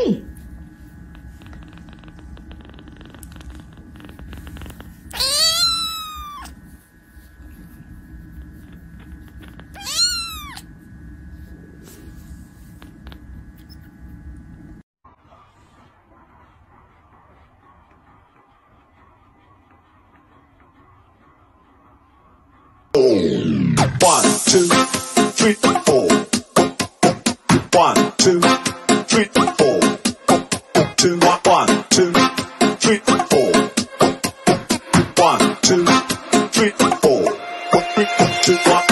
away. One, two, three, four. One, two, three, four. Two, one, two, three, four. One, two, three, four. Two, one.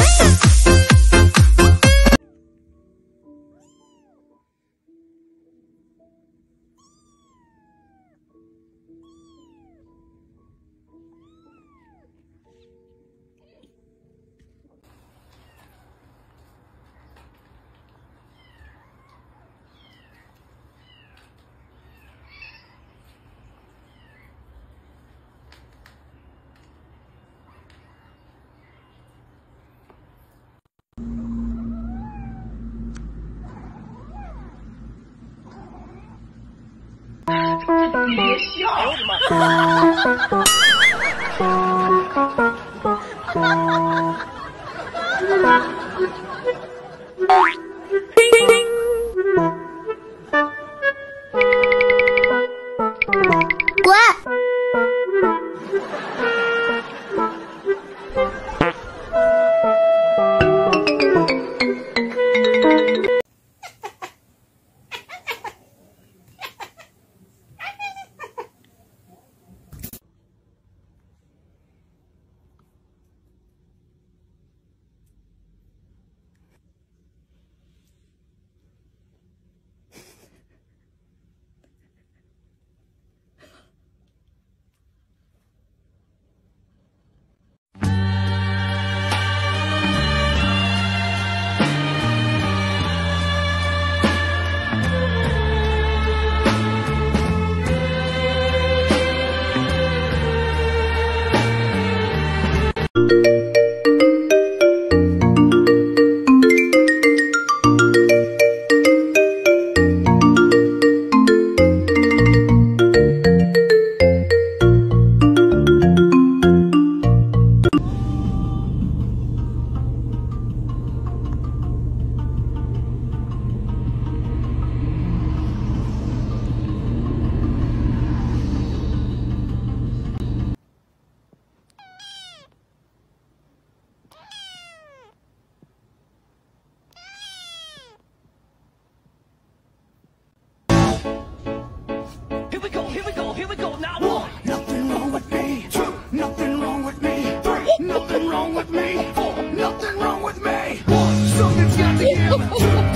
你别笑，我的妈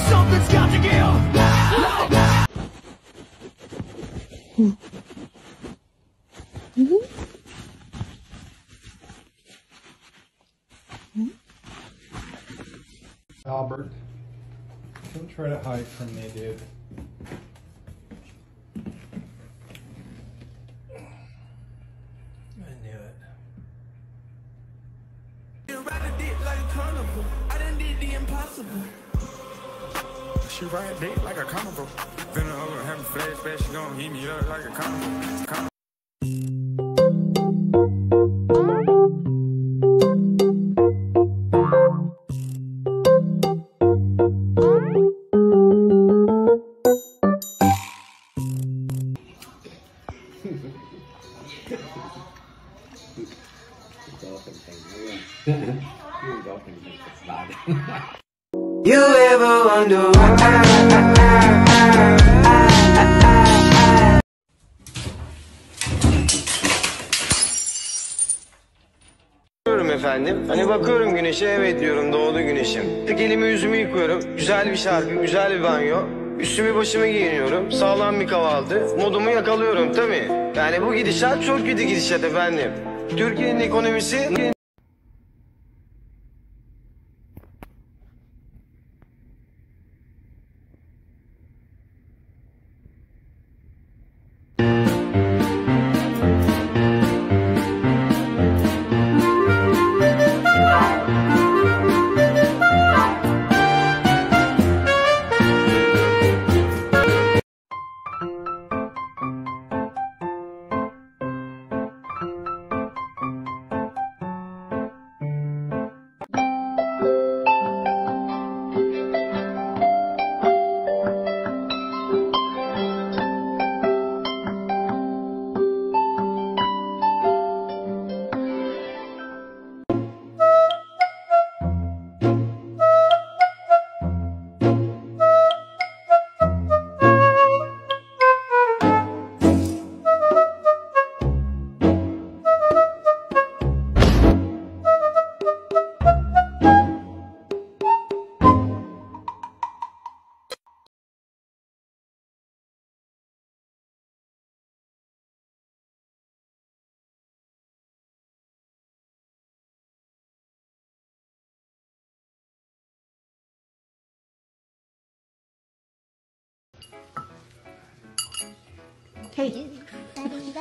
！Something's got to give. Albert, don't try to hide from me, dude. She ride dick like a carnival. Then the other having flashbacks, she gon' heat me up like a carnival. You ever wonder why? Bakıyorum efendim. Hani bakıyorum güneşe, evet diyorum, doğdu güneşim. Tık elimi yüzümü yıkıyorum. Güzel bir şarkı, güzel bir banyo. Üstümü başımı giyiniyorum. Sağlam bir kahvaltı. Modumu yakalıyorum tabii. Yani bu gidişat çok kötü gidişat efendim. Türkiye'nin ekonomisi... Hey. Show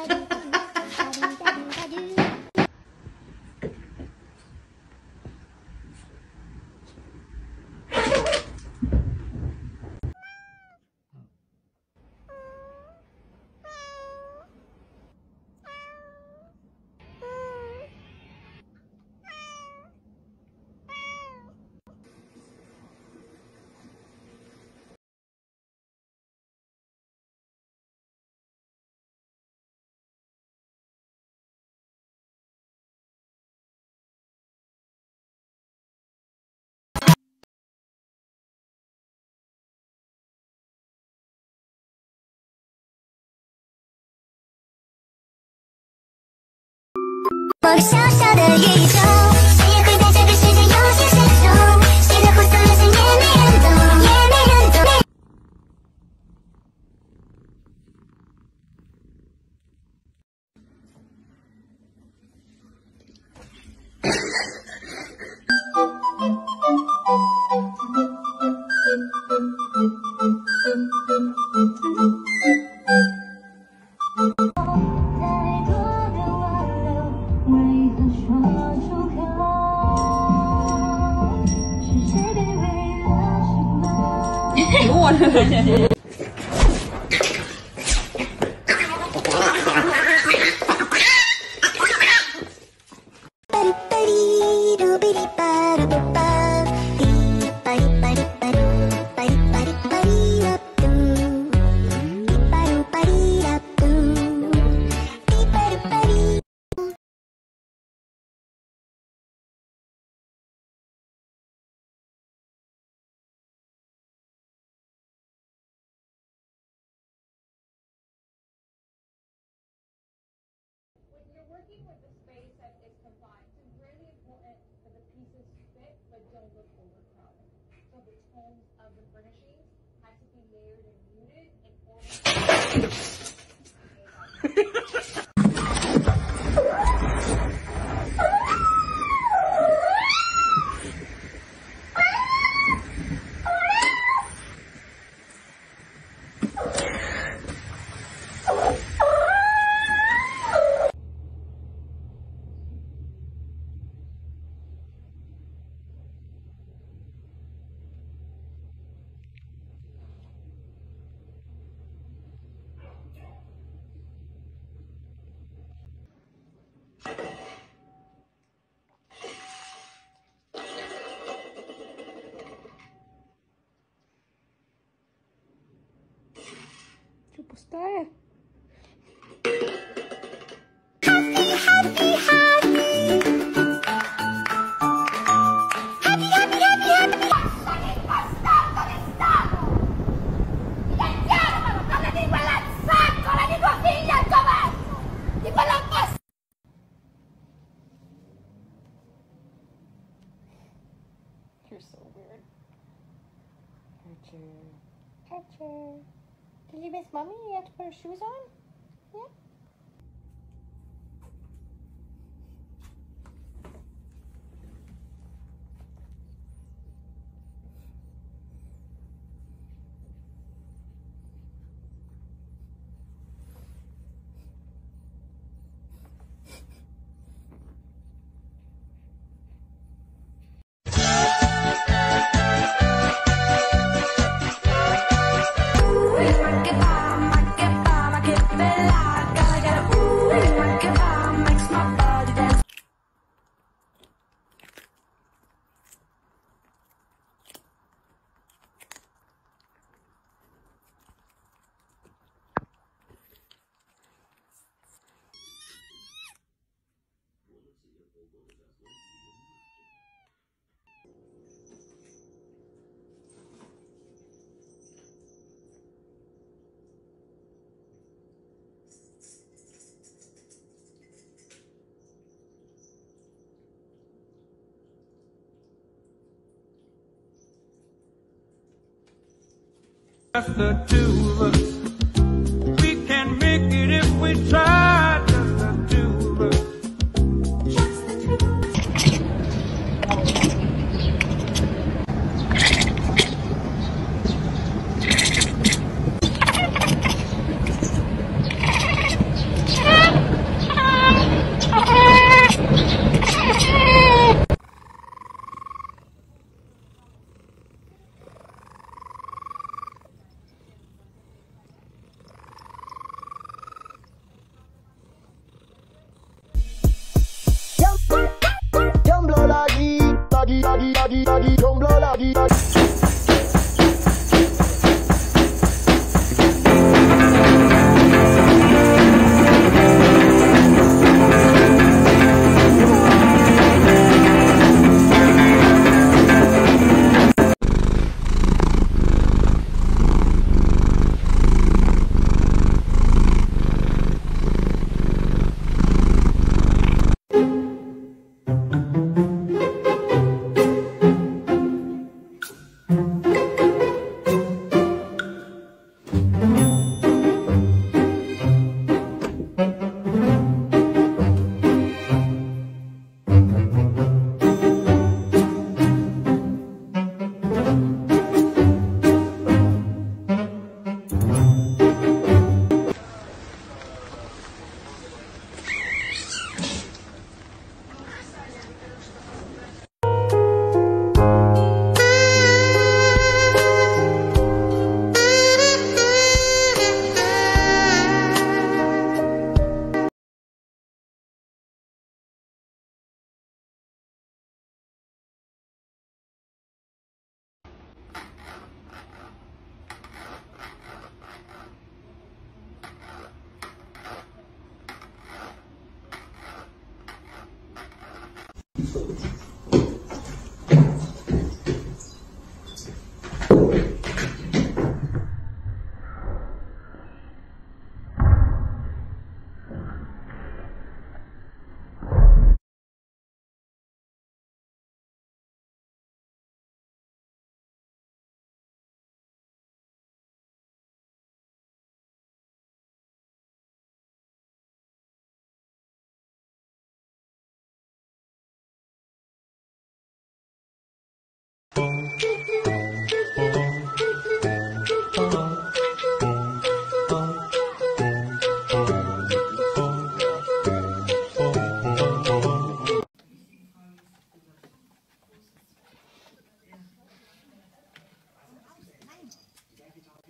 working with the space that is confined, it's really important that the pieces fit but don't look overcrowded. So the tones of the furnishings have to be layered and muted in order. Пустая. You're so weird. Archer. Did you miss mommy? You have to put her shoes on? Yeah? Just the two of us, we can make it if we try. Just the two of us. Just the two of us.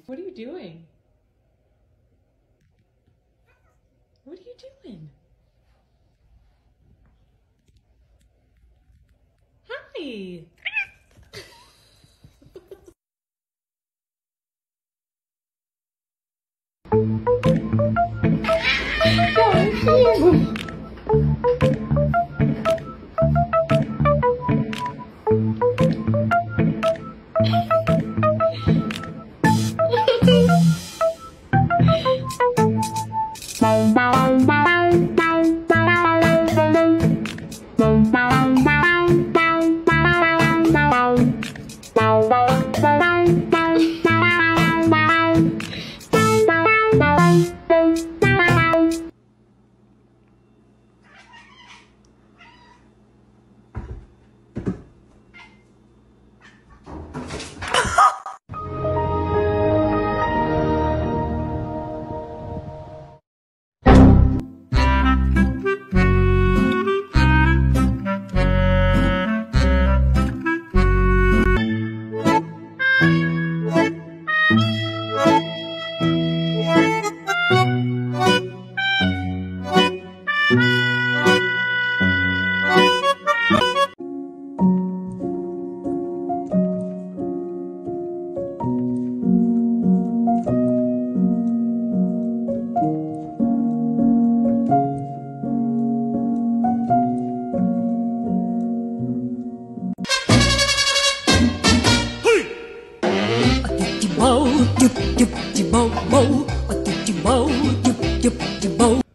What are you doing? What are you doing? Hi! Bow, dip, dip, dip, bow, bow, dip, dip, bow, dip, dip, dip, bow.